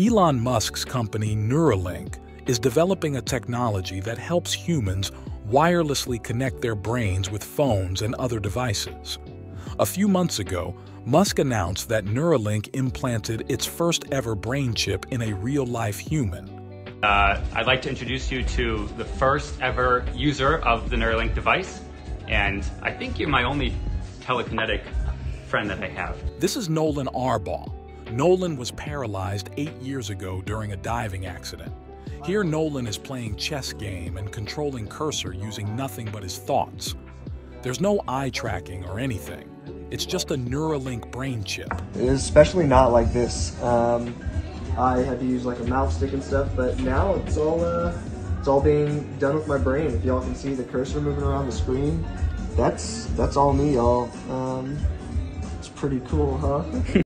Elon Musk's company Neuralink is developing a technology that helps humans wirelessly connect their brains with phones and other devices. A few months ago, Musk announced that Neuralink implanted its first-ever brain chip in a real-life human. I'd like to introduce you to the first-ever user of the Neuralink device, and I think you're my only telekinetic friend that I have. This is Nolan Arbaugh. Nolan was paralyzed 8 years ago during a diving accident. Here, Nolan is playing chess game and controlling cursor using nothing but his thoughts. There's no eye tracking or anything. It's just a Neuralink brain chip. It's especially not like this. I had to use like a mouse stick and stuff, but now it's all being done with my brain. If y'all can see the cursor moving around the screen, that's all me, y'all. It's pretty cool, huh?